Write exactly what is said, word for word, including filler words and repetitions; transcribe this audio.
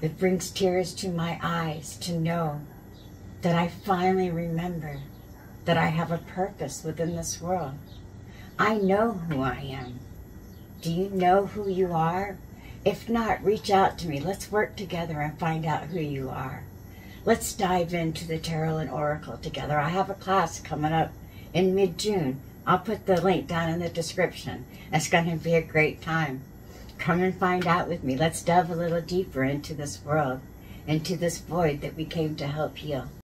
It brings tears to my eyes to know that I finally remember that I have a purpose within this world. I know who I am. Do you know who you are? If not, reach out to me. Let's work together and find out who you are. Let's dive into the Tarot and Oracle together. I have a class coming up in mid-June. I'll put the link down in the description. It's going to be a great time. Come and find out with me. Let's delve a little deeper into this world, into this void that we came to help heal.